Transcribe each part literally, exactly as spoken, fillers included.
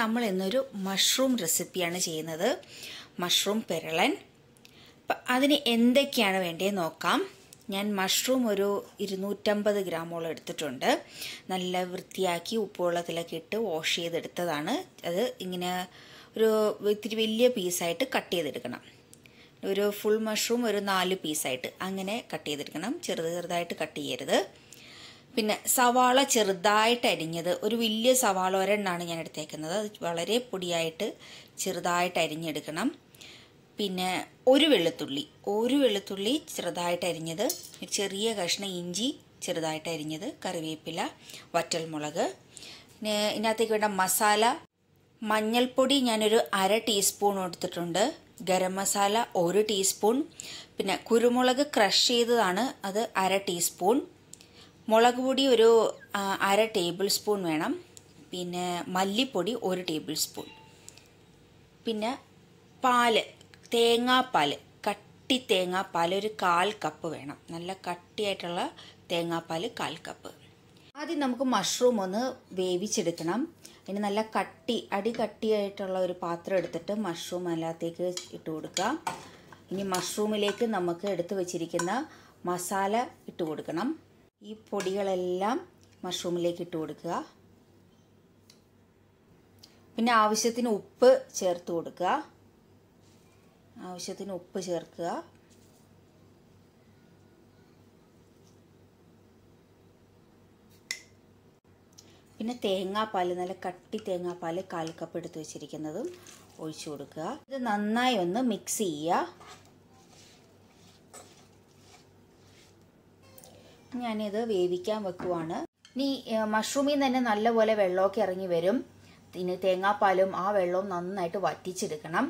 നമ്മൾ ഇന്നൊരു മഷ്റൂം റെസിപ്പിയാണ് ചെയ്യുന്നത്. മഷ്റൂം പെരളൻ. അതിന് എന്തൊക്കെയാണ് വേണ്ടതെന്ന് നോക്കാം. ഞാൻ മഷ്റൂം ഒരു ഇരുന്നൂറ്റമ്പത് ഗ്രാമോളം എടുത്തിട്ടുണ്ട്. നല്ല വൃത്തിയാക്കി ഉപ്പുവെള്ളത്തിലൊക്കെ ഇട്ട് വാഷ് ചെയ്തെടുത്തതാണ്. അത് ഇങ്ങനെ ഒരു ഇത്തിരി വലിയ പീസായിട്ട് കട്ട് ചെയ്തെടുക്കണം. ഒരു ഫുൾ മഷ്റൂം ഒരു നാല് പീസായിട്ട് അങ്ങനെ കട്ട് ചെയ്തെടുക്കണം. ചെറുത് ചെറുതായിട്ട് കട്ട് ചെയ്യരുത്. പിന്നെ സവാള ചെറുതായിട്ട് അരിഞ്ഞത്, ഒരു വലിയ സവാള ഒരെണ്ണമാണ് ഞാൻ എടുത്തേക്കുന്നത്. അത് വളരെ പൊടിയായിട്ട് ചെറുതായിട്ട് അരിഞ്ഞെടുക്കണം. പിന്നെ ഒരു വെളുത്തുള്ളി, ഒരു വെളുത്തുള്ളി ചെറുതായിട്ട് അരിഞ്ഞത്, ചെറിയ കഷ്ണം ഇഞ്ചി ചെറുതായിട്ട് അരിഞ്ഞത്, കറിവേപ്പില, വറ്റൽമുളക്. പിന്നെ ഇതിനകത്തേക്ക് വേണ്ട മസാല, മഞ്ഞൾപ്പൊടി ഞാനൊരു അര ടീസ്പൂൺ എടുത്തിട്ടുണ്ട്, ഗരം മസാല ഒരു ടീസ്പൂൺ, പിന്നെ കുരുമുളക് ക്രഷ് ചെയ്തതാണ് അത് അര ടീസ്പൂൺ, മുളക് പൊടി ഒരു അര ടേബിൾ സ്പൂൺ വേണം, പിന്നെ മല്ലിപ്പൊടി ഒരു ടേബിൾ സ്പൂൺ, പിന്നെ പാല്, തേങ്ങാപ്പാൽ, കട്ടി തേങ്ങാപ്പാൽ ഒരു കാൽ കപ്പ് വേണം, നല്ല കട്ടിയായിട്ടുള്ള തേങ്ങാപ്പാൽ കാൽ കപ്പ്. ആദ്യം നമുക്ക് മഷ്റൂം ഒന്ന് വേവിച്ചെടുക്കണം. അതിന് നല്ല കട്ടി അടി കട്ടിയായിട്ടുള്ള ഒരു പാത്രം എടുത്തിട്ട് മഷ്റൂം അതിനകത്തേക്ക് ഇട്ട് കൊടുക്കുക. ഇനി മഷ്റൂമിലേക്ക് നമുക്ക് എടുത്തു വച്ചിരിക്കുന്ന മസാല ഇട്ട് കൊടുക്കണം. ഈ പൊടികളെല്ലാം മഷ്റൂമിലേക്ക് ഇട്ട് കൊടുക്കുക. പിന്നെ ആവശ്യത്തിന് ഉപ്പ് ചേർത്ത് കൊടുക്കുക. ആവശ്യത്തിന് ഉപ്പ് ചേർക്കുക. പിന്നെ തേങ്ങാപ്പാൽ, നല്ല കട്ടി തേങ്ങാപ്പാൽ കാൽ കപ്പ് എടുത്ത് വെച്ചിരിക്കുന്നതും ഒഴിച്ചു കൊടുക്കുക. ഇത് നന്നായി ഒന്ന് മിക്സ് ചെയ്യുക. ഞാനിത് വേവിക്കാൻ വെക്കുവാണ്. ഇനി മഷ്റൂമിൽ നിന്ന് തന്നെ നല്ലപോലെ വെള്ളമൊക്കെ ഇറങ്ങി വരും. ഇനി തേങ്ങാപ്പാലും ആ വെള്ളവും നന്നായിട്ട് വറ്റിച്ചെടുക്കണം.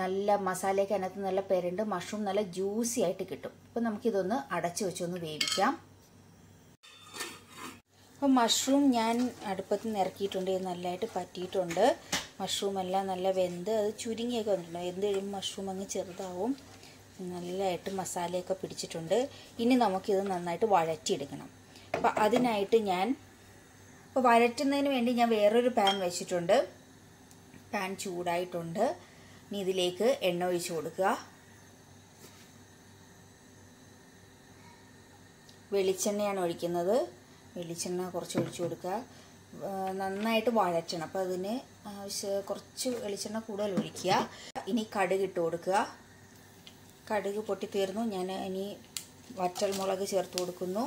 നല്ല മസാലയൊക്കെ അതിനകത്ത് നല്ല പെരണ്ട് മഷ്റൂം നല്ല ജ്യൂസി ആയിട്ട് കിട്ടും. അപ്പം നമുക്കിതൊന്ന് അടച്ചു വെച്ചൊന്ന് വേവിക്കാം. അപ്പം മഷ്റൂം ഞാൻ അടുപ്പത്ത് നിന്ന് ഇറക്കിയിട്ടുണ്ട്. ഇത് നല്ലതായിട്ട് പറ്റിയിട്ടുണ്ട്. മഷ്റൂം എല്ലാം നല്ല വെന്ത് അത് ചുരുങ്ങിയൊക്കെ വന്നിട്ടുണ്ട്. വെന്ത് കഴിയുമ്പോൾ മഷ്റൂം അങ്ങ് ചെറുതാവും. നല്ലതായിട്ട് മസാലയൊക്കെ പിടിച്ചിട്ടുണ്ട്. ഇനി നമുക്കിത് നന്നായിട്ട് വഴറ്റിയെടുക്കണം. അപ്പം അതിനായിട്ട് ഞാൻ ഇപ്പോൾ വഴറ്റുന്നതിന് വേണ്ടി ഞാൻ വേറൊരു പാൻ വെച്ചിട്ടുണ്ട്. പാൻ ചൂടായിട്ടുണ്ട്. ഇനി ഇതിലേക്ക് എണ്ണ ഒഴിച്ചു കൊടുക്കുക. വെളിച്ചെണ്ണയാണ് ഒഴിക്കുന്നത്. വെളിച്ചെണ്ണ കുറച്ച് ഒഴിച്ചു കൊടുക്കുക. നന്നായിട്ട് വഴറ്റണം. അപ്പോൾ അതിന് ആവശ്യം കുറച്ച് വെളിച്ചെണ്ണ കൂടുതൽ ഒഴിക്കുക. ഇനി കടുക് ഇട്ട് കൊടുക്കുക. കടുക് പൊട്ടിത്തീർന്നു. ഞാൻ ഇനി വറ്റൽമുളക് ചേർത്ത് കൊടുക്കുന്നു.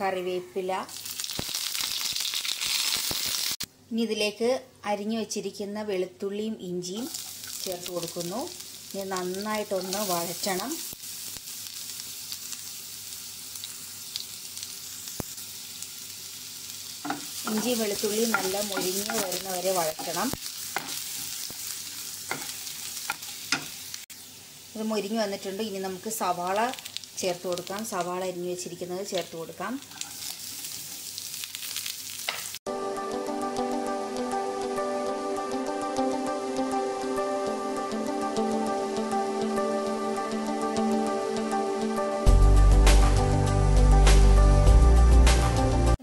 കറിവേപ്പില. ഇനി ഇതിലേക്ക് അരിഞ്ഞു വച്ചിരിക്കുന്ന വെളുത്തുള്ളിയും ഇഞ്ചിയും ചേർത്ത് കൊടുക്കുന്നു. ഇനി നന്നായിട്ടൊന്ന് വഴറ്റണം. ഇഞ്ചി വെളുത്തുള്ളി നല്ല മുരിഞ്ഞ് വരുന്നവരെ വഴറ്റണം. ഇത് മുരിഞ്ഞ് വന്നിട്ടുണ്ട്. ഇനി നമുക്ക് സവാള ചേർത്ത് കൊടുക്കാം. സവാള അരിഞ്ഞു വെച്ചിരിക്കുന്നത് ചേർത്ത് കൊടുക്കാം.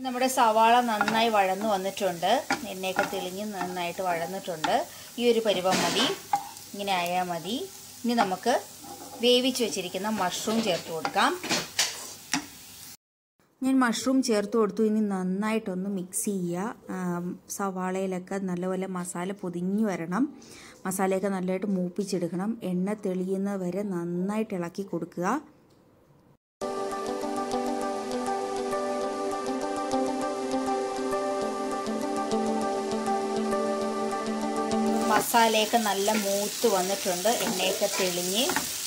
നമ്മുടെ സവാള നന്നായി വഴന്നു വന്നിട്ടുണ്ട്. എണ്ണയൊക്കെ തെളിഞ്ഞ് നന്നായിട്ട് വഴന്നിട്ടുണ്ട്. ഈ ഒരു പരുവം മതി. ഇങ്ങനെ ആയാൽ മതി. ഇനി നമുക്ക് വേവിച്ച് വെച്ചിരിക്കുന്ന മഷ്റൂം ചേർത്ത് കൊടുക്കാം. ഞാൻ മഷ്റൂം ചേർത്ത് കൊടുത്തു. ഇനി നന്നായിട്ടൊന്ന് മിക്സ് ചെയ്യുക. സവാളയിലൊക്കെ നല്ലപോലെ മസാല പൊതിഞ്ഞ് വരണം. മസാലയൊക്കെ നല്ലതായിട്ട് മൂപ്പിച്ചെടുക്കണം. എണ്ണ തെളിയുന്നത് വരെ നന്നായിട്ട് ഇളക്കി കൊടുക്കുക. മസാലയൊക്കെ നല്ല മൂത്ത് വന്നിട്ടുണ്ട്. എണ്ണയൊക്കെ തെളിഞ്ഞ്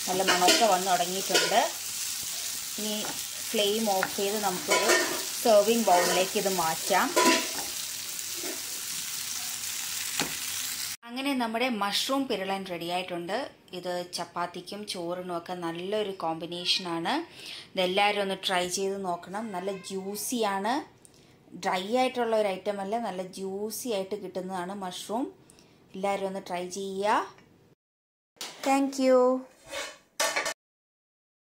നല്ല മണമൊക്കെ വന്ന് തുടങ്ങിയിട്ടുണ്ട്. ഇനി ഫ്ലെയിം ഓഫ് ചെയ്ത് നമുക്കൊരു സെർവിങ് ബൗളിലേക്ക് ഇത് മാറ്റാം. അങ്ങനെ നമ്മുടെ മഷ്റൂം പിരളൻ റെഡിയായിട്ടുണ്ട്. ഇത് ചപ്പാത്തിക്കും ചോറിനും ഒക്കെ നല്ലൊരു കോമ്പിനേഷനാണ്. ഇതെല്ലാവരും ഒന്ന് ട്രൈ ചെയ്ത് നോക്കണം. നല്ല ജ്യൂസിയാണ്. ഡ്രൈ ആയിട്ടുള്ള ഒരു ഐറ്റം അല്ല, നല്ല ജ്യൂസി ആയിട്ട് കിട്ടുന്നതാണ് മഷ്റൂം. എല്ലാവരും ഒന്ന് ട്രൈ ചെയ്യുക. Thank U.